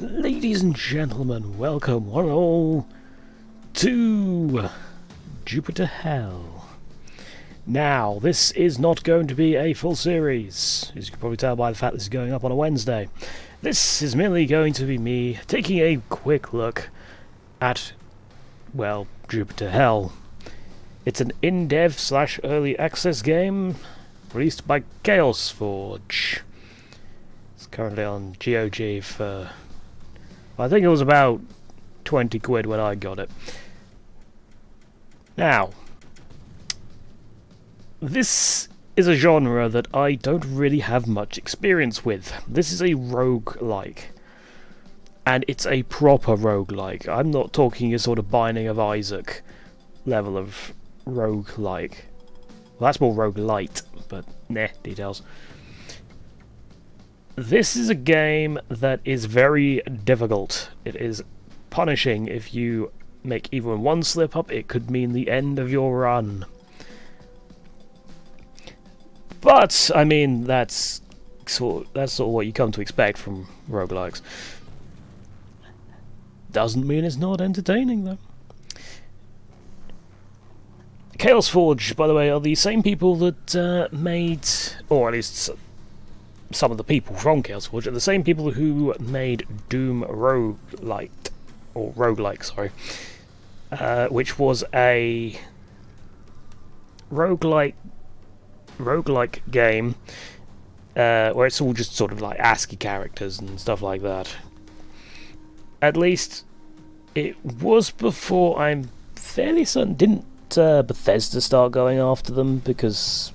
Ladies and gentlemen, welcome one and all to Jupiter Hell. Now, this is not going to be a full series, as you can probably tell by the fact this is going up on a Wednesday. This is merely going to be me taking a quick look at, well, Jupiter Hell. It's an in-dev / early access game released by ChaosForge. It's currently on GOG for... I think it was about 20 quid when I got it. Now, this is a genre that I don't really have much experience with. This is a roguelike, and it's a proper roguelike. I'm not talking a sort of Binding of Isaac level of roguelike. Well, that's more roguelite, but nah, details. This is a game that is very difficult. It is punishing. If you make even one slip up, it could mean the end of your run. But I mean, that's sort of what you come to expect from roguelikes. Doesn't mean it's not entertaining though. ChaosForge, by the way, are the same people that made, or at least some of the people from ChaosForge are the same people who made Doom Roguelite, or Roguelike, sorry, which was a roguelike game where it's all just sort of like ASCII characters and stuff like that. At least it was before, I'm fairly certain. Didn't Bethesda start going after them because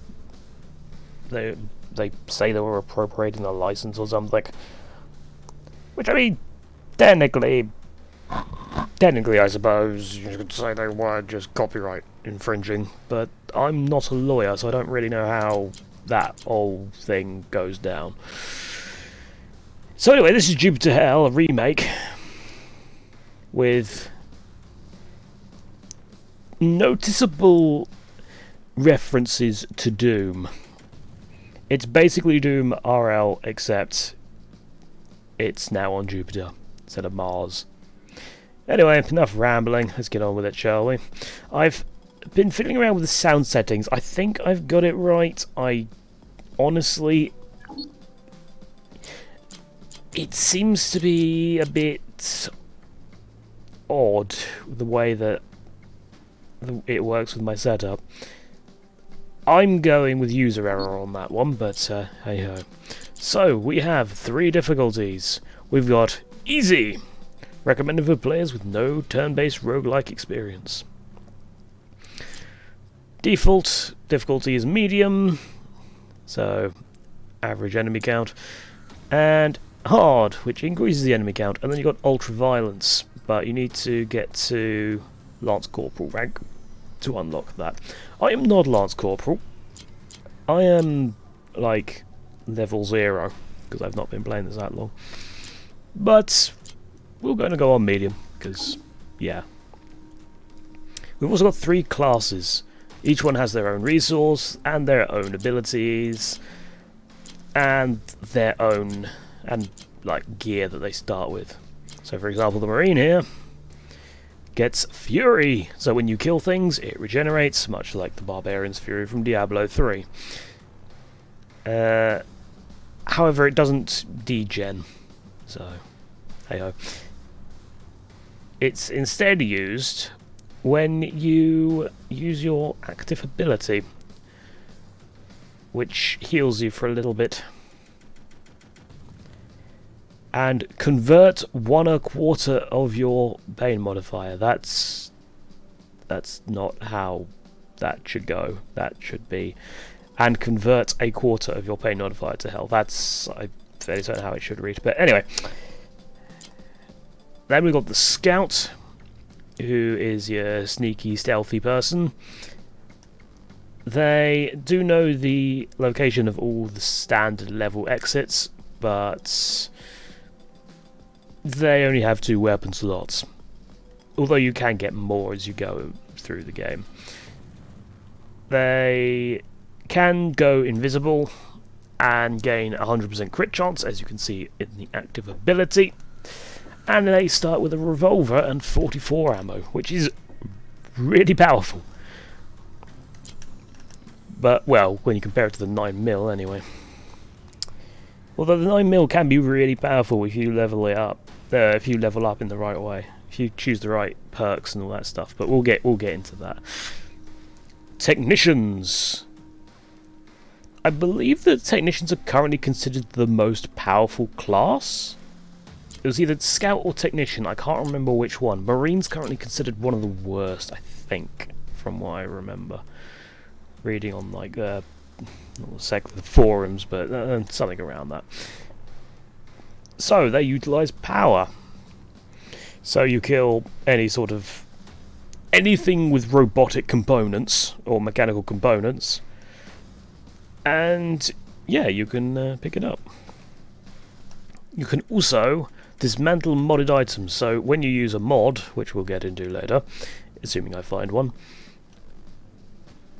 they say they were appropriating the license or something? Which, I mean, technically I suppose you could say they were just copyright infringing, but I'm not a lawyer, so I don't really know how that whole thing goes down. So anyway, this is Jupiter Hell, a remake with noticeable references to Doom. It's basically Doom RL, except it's now on Jupiter instead of Mars. Anyway, enough rambling. Let's get on with it, shall we? I've been fiddling around with the sound settings. I think I've got it right. I honestly... it seems to be a bit odd the way that it works with my setup. I'm going with user error on that one, but hey-ho. So, we have three difficulties. We've got Easy, recommended for players with no turn-based roguelike experience. Default difficulty is Medium, so average enemy count. And Hard, which increases the enemy count. And then you've got Ultra Violence, but you need to get to Lance Corporal rank to unlock that. I am not Lance Corporal. I am, like, level 0, because I've not been playing this that long. But we're going to go on Medium, because, yeah. We've also got three classes. Each one has their own resource, and their own abilities, and their own, and, like, gear that they start with. So, for example, the Marine here gets Fury, so when you kill things it regenerates, much like the Barbarian's Fury from Diablo 3. However, it doesn't degen, so hey-ho. It's instead used when you use your active ability, which heals you for a little bit. And convert 1/4 of your pain modifier. That's not how that should go. That should be, and convert 1/4 of your pain modifier to health. That's, I'm fairly certain, how it should read. But anyway, then we've got the Scout, who is your sneaky, stealthy person. They do know the location of all the standard level exits, but they only have 2 weapon slots, although you can get more as you go through the game. They can go invisible and gain 100% crit chance, as you can see in the active ability. and they start with a revolver and 44 ammo, which is really powerful. But, well, when you compare it to the 9mm anyway. Although the 9mm can be really powerful if you level it up, if you level up in the right way, if you choose the right perks and all that stuff. But we'll get into that. Technicians. I believe that technicians are currently considered the most powerful class. It was either scout or technician. I can't remember which one. Marine's currently considered one of the worst, I think, from what I remember reading on like not exactly the forums, but something around that. So they utilize power. So you kill any sort of anything with robotic components or mechanical components, and yeah, you can pick it up. You can also dismantle modded items. So when you use a mod, which we'll get into later, assuming I find one,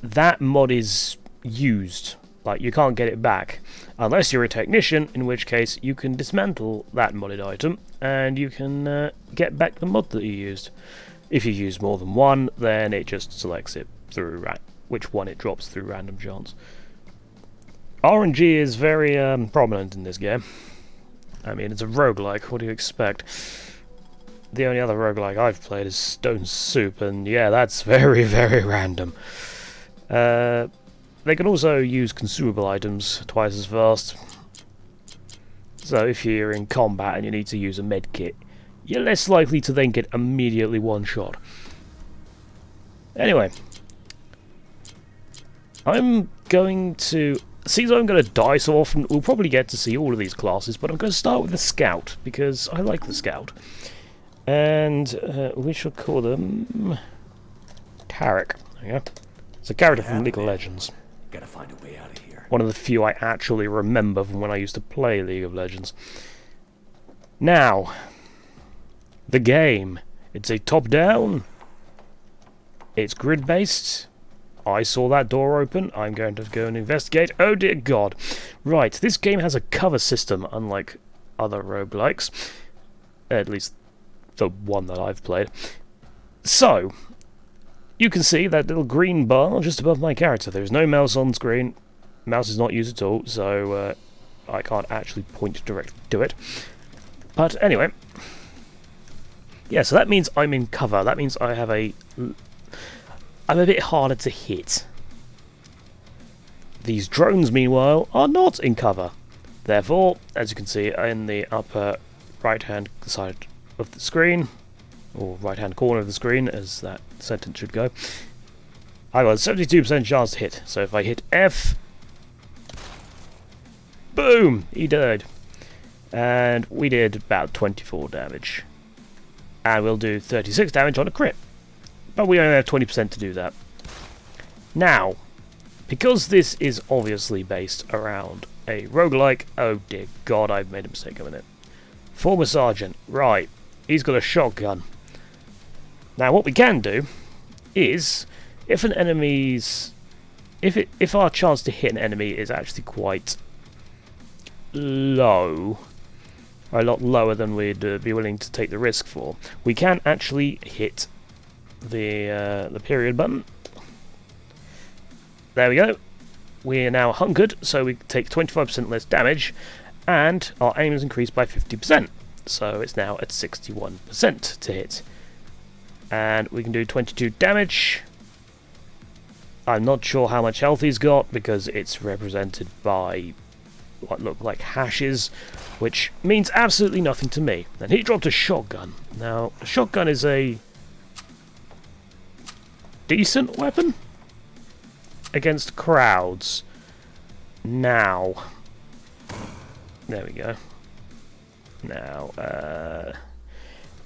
that mod is used. Like, you can't get it back. Unless you're a technician, in which case you can dismantle that modded item and you can get back the mod that you used. If you use more than one, then it just selects it through which one it drops through random chance. RNG is very prominent in this game. I mean, it's a roguelike, what do you expect? The only other roguelike I've played is Stone Soup, and yeah, that's very, very random. They can also use consumable items twice as fast. So if you're in combat and you need to use a medkit, you're less likely to then get immediately one shot. Anyway, I'm going to... Since I'm going to die so often, we'll probably get to see all of these classes, but I'm going to start with the Scout, because I like the Scout. And we shall call them... Taric. There you go. It's a character from League of Legends. Gotta find a way out of here. One of the few I actually remember from when I used to play League of Legends. Now, the game. It's a top-down. It's grid-based. I saw that door open. I'm going to go and investigate. Oh dear God. Right, this game has a cover system, unlike other roguelikes. At least the one that I've played. So, you can see that little green bar just above my character. There's no mouse on screen. Mouse is not used at all, so I can't actually point directly to it. But anyway. Yeah, so that means I'm in cover. That means I have a... I'm a bit harder to hit. These drones, meanwhile, are not in cover. Therefore, as you can see in the upper right-hand side of the screen, or right-hand corner of the screen, as that sentence should go. I got a 72% chance to hit, so if I hit F... Boom! He died. And we did about 24 damage. And we'll do 36 damage on a crit. But we only have 20% to do that. Now, because this is obviously based around a roguelike... Oh dear God, I've made a mistake of it. Former Sergeant. Right. He's got a shotgun. Now, what we can do is, if an enemy's, if our chance to hit an enemy is actually quite low, a lot lower than we'd be willing to take the risk for, we can actually hit the period button. There we go. We are now hunkered, so we take 25% less damage, and our aim is increased by 50%. So it's now at 61% to hit. And we can do 22 damage. I'm not sure how much health he's got because it's represented by what look like hashes, which means absolutely nothing to me. And he dropped a shotgun. Now, a shotgun is a decent weapon against crowds. Now, there we go. Now,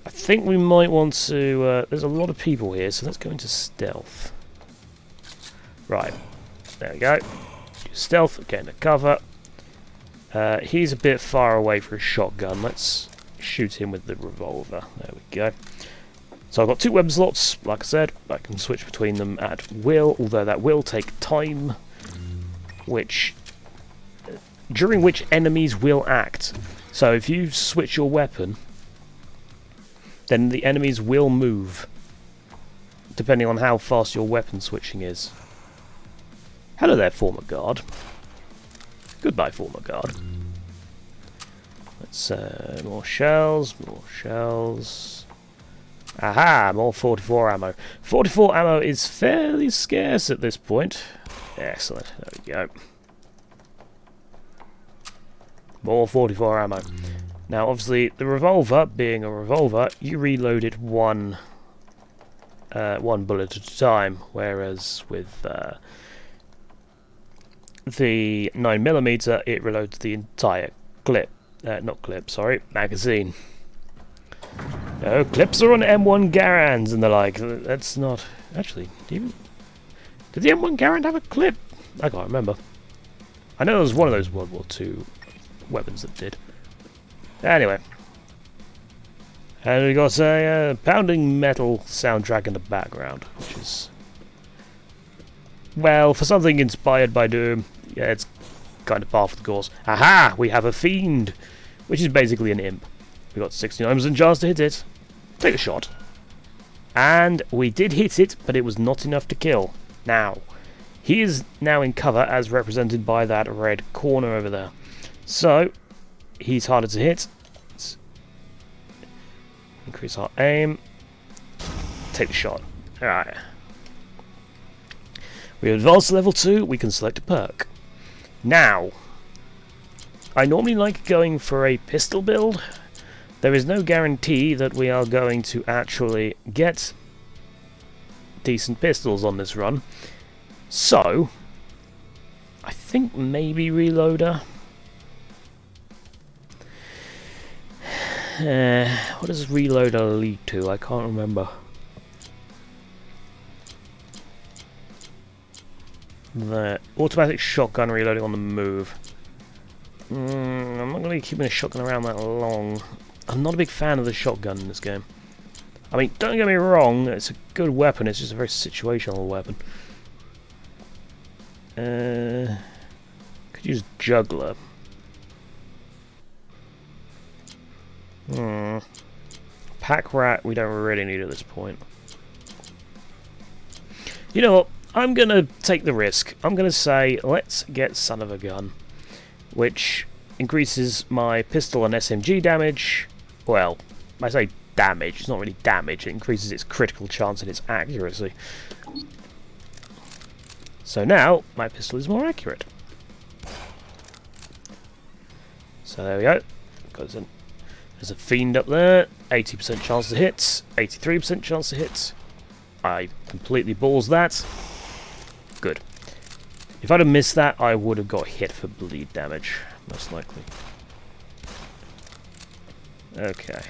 I think we might want to... there's a lot of people here, so let's go into stealth. Right, there we go. Stealth, get into cover. He's a bit far away for a shotgun. Let's shoot him with the revolver. There we go. So I've got two weapon slots, like I said. I can switch between them at will, although that will take time, which... during which enemies will act. So if you switch your weapon then the enemies will move, depending on how fast your weapon switching is. Hello there, former guard. Goodbye, former guard. Let's, more shells, more shells. Aha, more 44 ammo. 44 ammo is fairly scarce at this point. Excellent, there we go. More 44 ammo. Now, obviously, the revolver, being a revolver, you reload it one bullet at a time, whereas with the 9mm, it reloads the entire clip. Not clip, sorry, magazine. No, clips are on M1 Garands and the like. That's not... Actually, did the M1 Garand have a clip? I can't remember. I know it was one of those World War II weapons that did. Anyway. And we got a pounding metal soundtrack in the background, which is... Well, for something inspired by Doom, yeah, it's kind of par for the course. Aha! We have a fiend! Which is basically an imp. We got 69% chance to hit it. Take a shot. And we did hit it, but it was not enough to kill. Now, he is now in cover as represented by that red corner over there. So, he's harder to hit. Let's increase our aim. Take the shot. Alright. We advance to level 2, we can select a perk. Now, I normally like going for a pistol build. There is no guarantee that we are going to actually get decent pistols on this run. So, I think maybe reloader. What does reloader lead to? I can't remember. The automatic shotgun reloading on the move. I'm not going to be keeping a shotgun around that long. I'm not a big fan of the shotgun in this game. I mean, don't get me wrong, it's a good weapon, it's just a very situational weapon. Could use juggler. Pack rat we don't really need at this point. You know what? I'm going to take the risk. I'm going to say, let's get son of a gun, which increases my pistol and SMG damage. Well, I say damage, it's not really damage. It increases its critical chance and its accuracy. So now, my pistol is more accurate. So there we go. There's a fiend up there. 80% chance to hit. 83% chance to hit. I completely balls that. Good. If I'd have missed that, I would have got hit for bleed damage, most likely. Okay.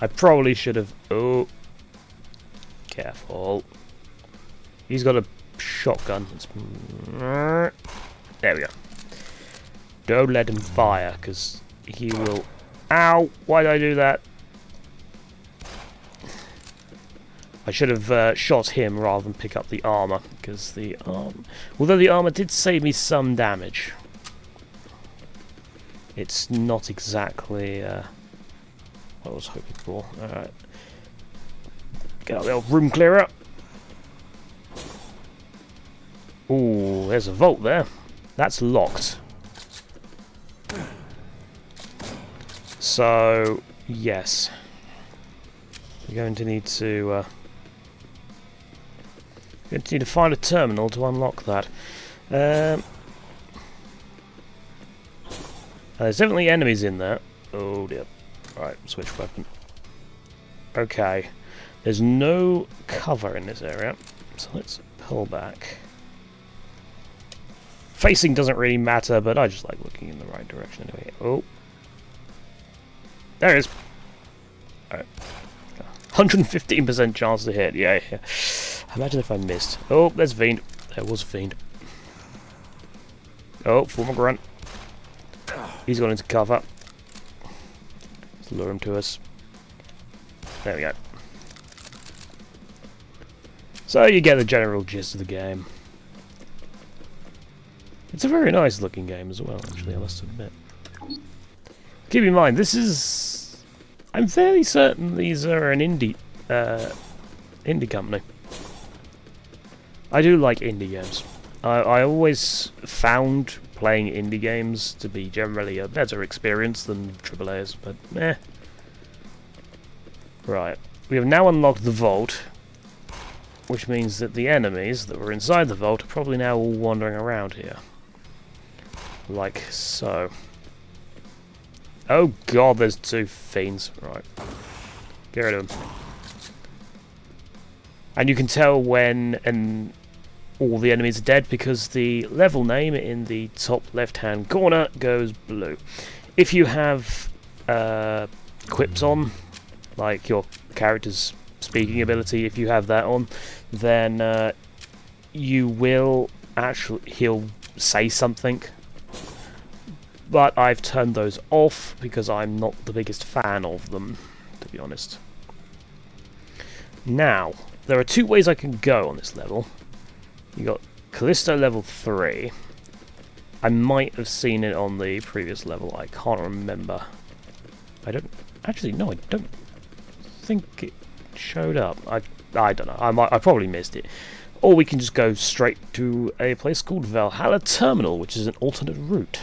I probably should have... Oh. Careful. He's got a shotgun. There we go. Don't let him fire, because he will... Ow! Why did I do that? I should have shot him rather than pick up the armor, because the although the armor did save me some damage, it's not exactly what I was hoping for. All right, get out the old room clearer. Ooh, there's a vault there. That's locked. So yes, we're going to need to. Going to need to find a terminal to unlock that. There's definitely enemies in there. Oh dear. Right, switch weapon. Okay. There's no cover in this area, so let's pull back. Facing doesn't really matter, but I just like looking in the right direction anyway. Oh. There it is. Alright. 115% chance to hit, yeah. Imagine if I missed. Oh, there's a fiend. There was a fiend. Oh, former grunt. He's gone into cover. Let's lure him to us. There we go. So you get the general gist of the game. It's a very nice looking game as well, actually, I must admit. Keep in mind, this is I'm fairly certain these are an indie company. I do like indie games. I always found playing indie games to be generally a better experience than AAAs, but meh. Right, we have now unlocked the vault, which means that the enemies that were inside the vault are probably now all wandering around here. Like so. Oh god, there's two fiends. Right. Get rid of them. And you can tell when all the enemies are dead because the level name in the top left-hand corner goes blue. If you have quips on, like your character's speaking ability, if you have that on, then you will actually... he'll say something. But I've turned those off because I'm not the biggest fan of them, to be honest. Now, there are two ways I can go on this level. You got Callisto level 3. I might have seen it on the previous level, I can't remember. I don't... actually, no, I don't think it showed up. I don't know, I probably missed it. Or we can just go straight to a place called Valhalla Terminal, which is an alternate route.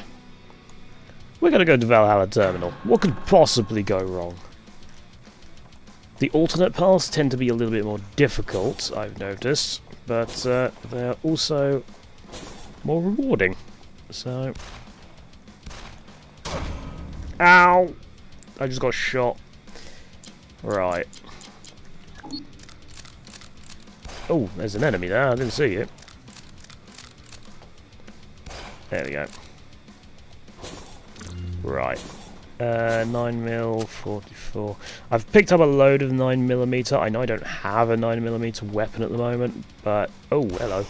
We're going to go to Valhalla Terminal. What could possibly go wrong? The alternate paths tend to be a little bit more difficult, I've noticed, but they're also more rewarding. So... ow! I just got shot. Right. Oh, there's an enemy there. I didn't see it. There we go. Right, 9mm, 44. I've picked up a load of 9mm. I know I don't have a 9mm weapon at the moment, but... oh, hello.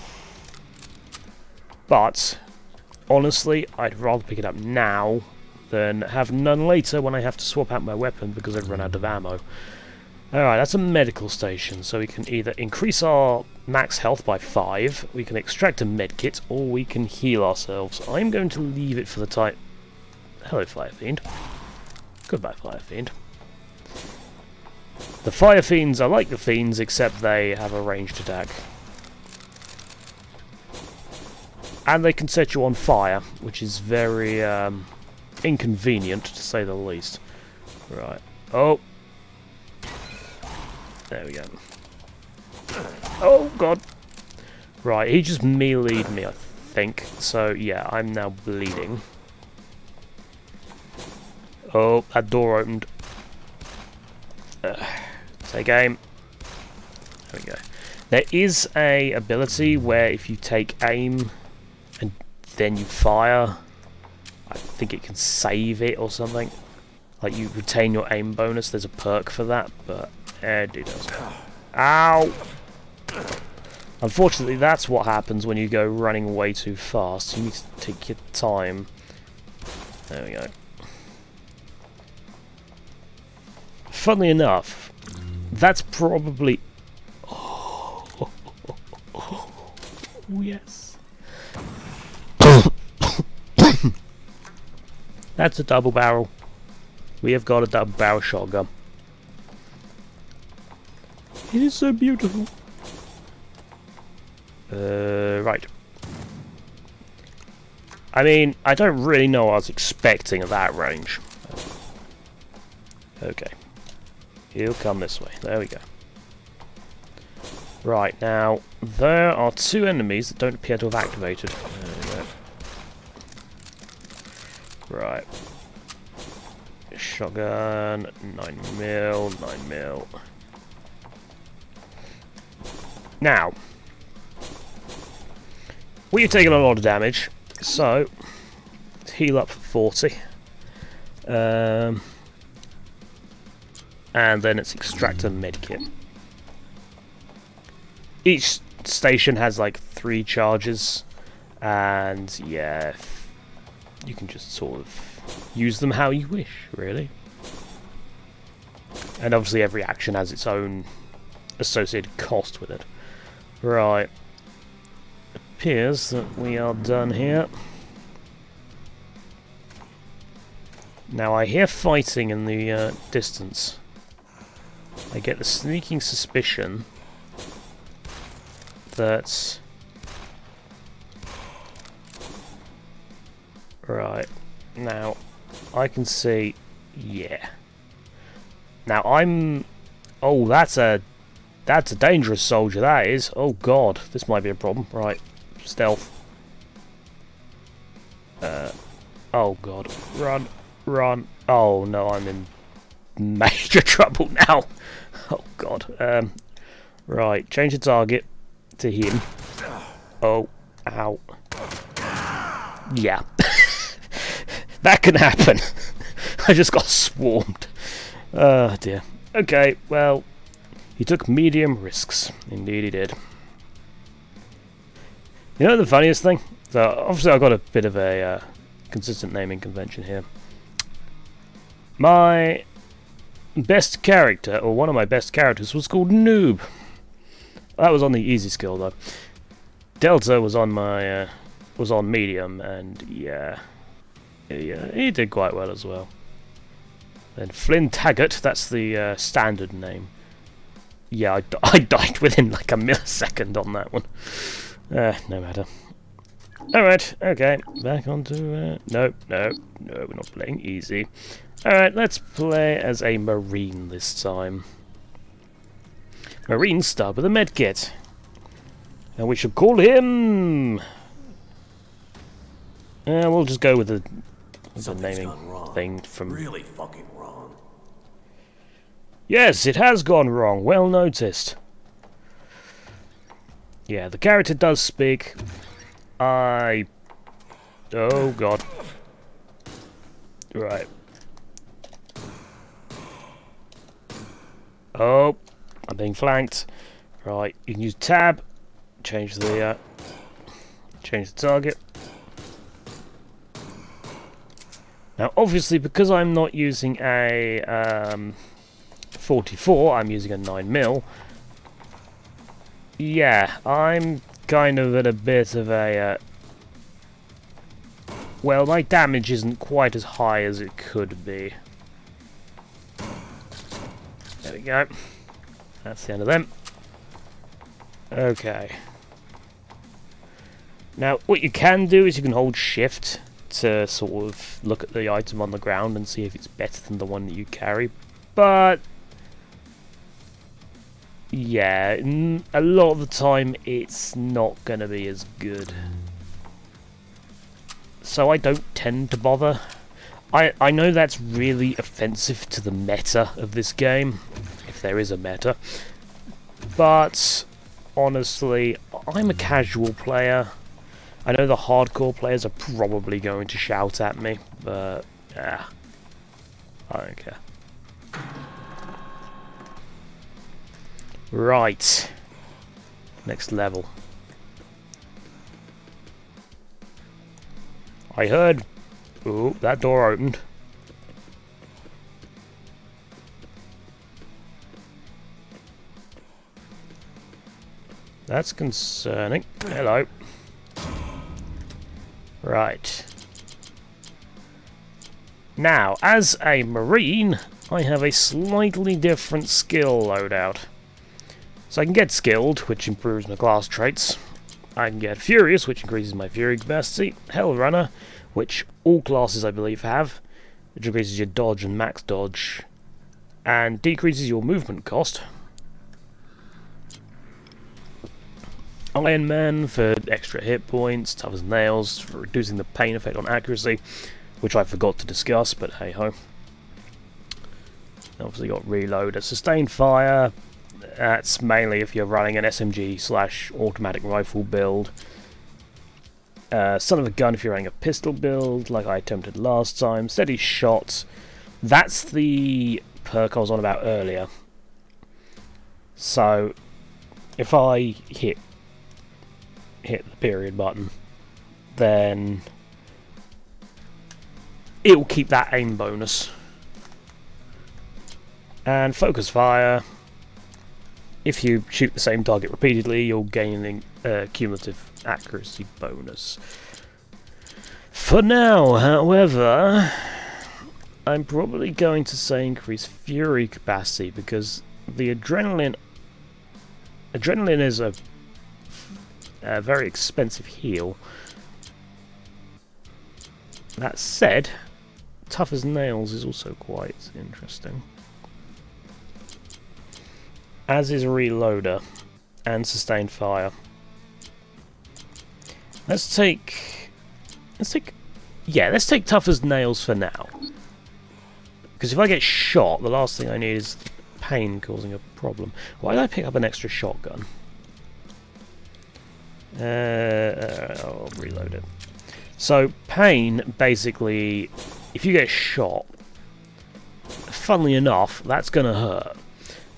But, honestly, I'd rather pick it up now than have none later when I have to swap out my weapon because I've run out of ammo. Alright, that's a medical station, so we can either increase our max health by 5, we can extract a medkit, or we can heal ourselves. I'm going to leave it for the time... hello, Fire Fiend. Goodbye, Fire Fiend. The Fire Fiends are like the Fiends, except they have a ranged attack. And they can set you on fire, which is very inconvenient, to say the least. Right. Oh! There we go. Oh, God! Right, he just melee'd me, I think. So, yeah, I'm now bleeding. Oh, that door opened. Say game. There we go. There is a ability where if you take aim and then you fire, I think it can save it or something. Like you retain your aim bonus. There's a perk for that, but it doesn't. Ow! Unfortunately, that's what happens when you go running way too fast. You need to take your time. There we go. Funnily enough, that's probably... oh, oh, oh, oh, oh yes. That's a double barrel. We have got a double barrel shotgun. It is so beautiful. Right. I mean, I don't really know what I was expecting at that range. Okay. He'll come this way. There we go. Right, now, there are two enemies that don't appear to have activated. There we go. Right. Shotgun, 9mm, 9mm. Now, we've taken a lot of damage, so let's heal up for 40. And then it's extract a medkit. Each station has like 3 charges, and yeah, you can just sort of use them how you wish, really. And obviously every action has its own associated cost with it. Right. Appears that we are done here. Now I hear fighting in the distance. I get the sneaking suspicion that... Right, now I can see... Yeah. Now I'm... Oh, that's a dangerous soldier, that is. Oh god, this might be a problem. Right, stealth. Oh god, run. Run. Oh no, I'm in major trouble now. Oh god. Right, change the target to him. Oh, ow. Yeah. That can happen. I just got swarmed. Oh dear. Okay, well, he took medium risks. Indeed he did. You know the funniest thing? So obviously I've got a bit of a consistent naming convention here. My best character, or one of my best characters, was called Noob. That was on the easy skill though. Delta was on my was on medium, and yeah, he did quite well as well. Then Flynn Taggart, that's the standard name. Yeah, I died within like a millisecond on that one. No matter. All right, okay, back onto no, we're not playing easy. Alright, let's play as a Marine this time. Marine start with a medkit. And we should call him... we'll just go with the naming thing from... Really fucking wrong. Yes, it has gone wrong. Well noticed. Yeah, the character does speak. Oh god. Right. Oh, I'm being flanked. Right, you can use tab, change the target. Now, obviously, because I'm not using a 44, I'm using a 9mm. Yeah, I'm kind of at a bit of a. Well, my damage isn't quite as high as it could be. There we go. That's the end of them. Okay. Now, what you can do is you can hold shift to sort of look at the item on the ground and see if it's better than the one that you carry. But... yeah, a lot of the time it's not going to be as good. So I don't tend to bother. I know that's really offensive to the meta of this game, if there is a meta, but honestly, I'm a casual player. I know the hardcore players are probably going to shout at me, but yeah, I don't care. Right, next level. I heard... Ooh, that door opened. That's concerning. Hello. Right. Now, as a Marine, I have a slightly different skill loadout. So I can get skilled, which improves my class traits. I can get furious, which increases my fury capacity. Hellrunner, which all classes, I believe, have, which increases your dodge and max dodge, and decreases your movement cost. Iron Man for extra hit points, tough as nails for reducing the pain effect on accuracy, which I forgot to discuss, but hey ho. Obviously got reload at sustained fire, that's mainly if you're running an SMG/automatic rifle build. Son of a gun if you're running a pistol build, like I attempted last time. Steady shot. That's the perk I was on about earlier. So, if I hit the period button, then it will keep that aim bonus. And focus fire. If you shoot the same target repeatedly, you'll gain a cumulative accuracy bonus. For now, however, I'm probably going to say increase fury capacity, because the adrenaline is a very expensive heal. That said, tough as nails is also quite interesting, as is reloader and sustained fire. Let's take tough as nails for now, because if I get shot, the last thing I need is pain causing a problem. Why did I pick up an extra shotgun? I'll reload it. So pain, basically, if you get shot, funnily enough, that's gonna hurt.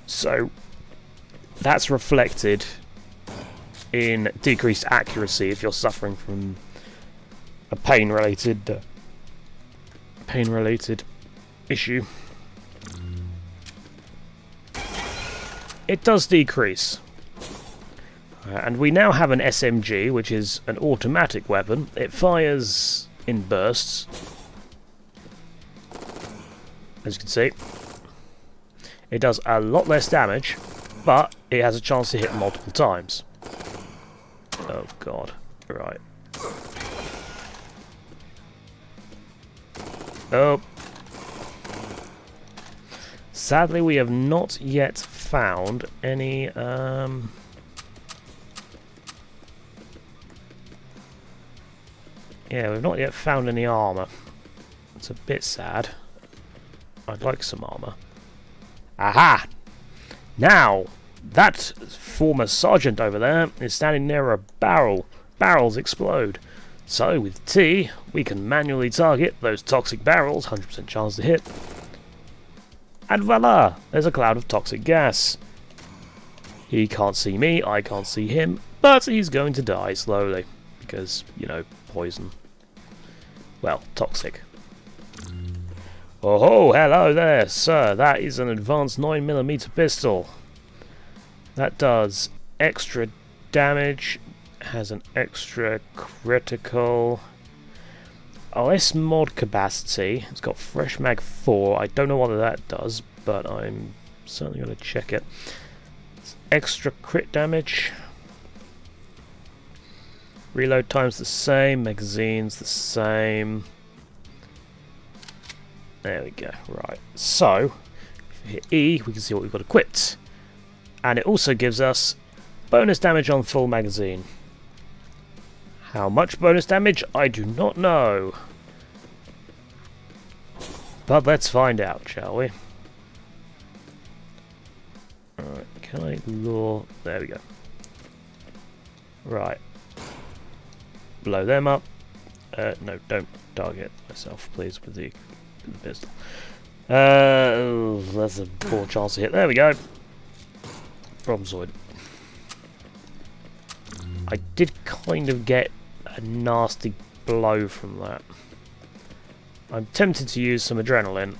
So that's reflected in decreased accuracy if you're suffering from a pain-related issue. It does decrease. And we now have an SMG, which is an automatic weapon. It fires in bursts, as you can see. It does a lot less damage, but it has a chance to hit multiple times. Oh god, right. Oh. Sadly, we have not yet found any, yeah, we've not yet found any armour. It's a bit sad. I'd like some armour. Aha! Now, that former sergeant over there is standing near a barrel. Barrels explode. So, with T, we can manually target those toxic barrels, 100% chance to hit. And voila! There's a cloud of toxic gas. He can't see me, I can't see him, but he's going to die slowly. Because, you know, poison. Well, toxic. Oh, hello there, sir. That is an advanced 9mm pistol. That does extra damage, has an extra critical. Less mod capacity. It's got Fresh Mag 4. I don't know what that does, but I'm certainly going to check it. It's extra crit damage. Reload time's the same, magazine's the same. There we go, right. So, if we hit E, we can see what we've got equipped. And it also gives us bonus damage on full magazine. How much bonus damage? I do not know. But let's find out, shall we? Alright, can I lure? There we go. Right. Blow them up. No, don't target myself, please, with the pistol. That's a poor chance to hit. There we go. Problem solved. I did kind of get a nasty blow from that. I'm tempted to use some adrenaline,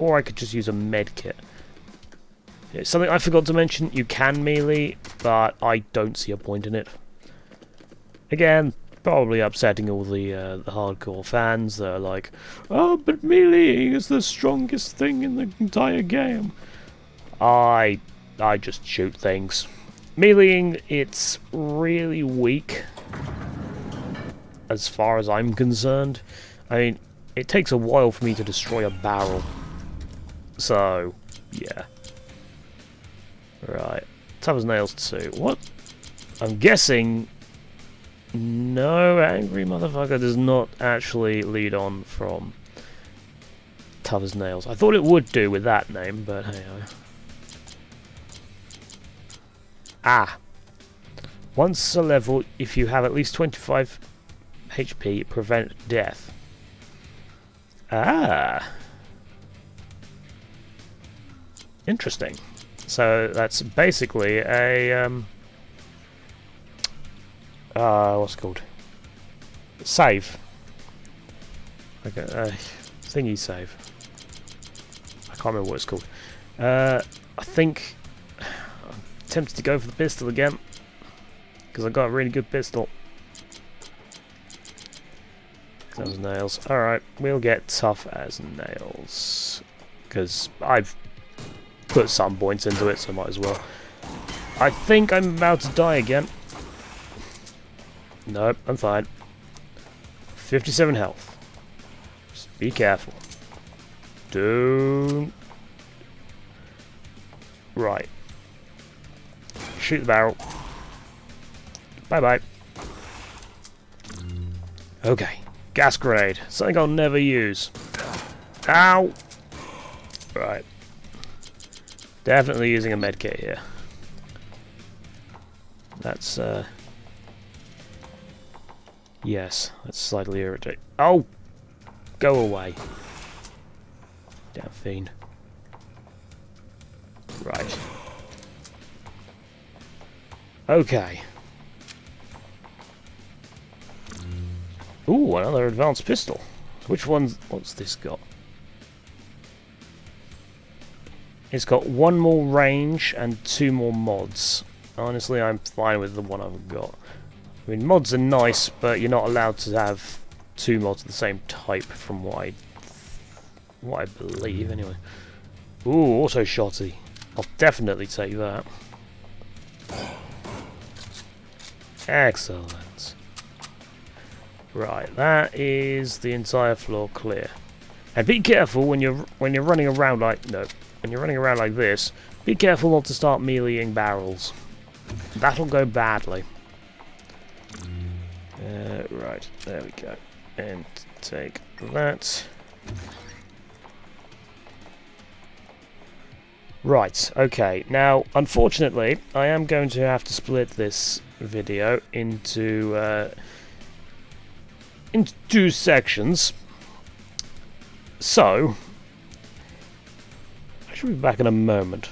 or I could just use a med kit. It's something I forgot to mention. You can melee, but I don't see a point in it. Again, probably upsetting all the hardcore fans that are like, oh, but melee is the strongest thing in the entire game. I just shoot things. Meleeing, it's really weak as far as I'm concerned. I mean, it takes a while for me to destroy a barrel. So, yeah. Right. Tough as nails too. What? I'm guessing... No, angry motherfucker does not actually lead on from tough as nails. I thought it would do with that name, but hey ho. Ah. Once a level, if you have at least 25 HP, prevent death. Ah. Interesting. So that's basically a... what's it called? Save. Okay, thingy save. I can't remember what it's called. I think I'm tempted to go for the pistol again, because I got a really good pistol. Tough as nails. Alright, we'll get tough as nails. Because I've put some points into it, so might as well. I think I'm about to die again. Nope, I'm fine. 57 health. Just be careful. Don't. Right. Shoot the barrel. Bye bye. Okay. Gas grenade. Something I'll never use. Ow! Right. Definitely using a medkit here. That's, yes, that's slightly irritating. Oh! Go away. Damn fiend. Right. Okay. Ooh, another advanced pistol. Which one's... what's this got? It's got one more range and two more mods. Honestly, I'm fine with the one I've got. I mean, mods are nice, but you're not allowed to have two mods of the same type from what I believe, anyway. Ooh, auto-shotty. I'll definitely take that. Excellent. Right, that is the entire floor clear. And be careful when you're running around like this. Be careful not to start meleeing barrels. That'll go badly. Right, there we go. And take that. Right, okay. Now, unfortunately, I am going to have to split this video into two sections. So, I should be back in a moment.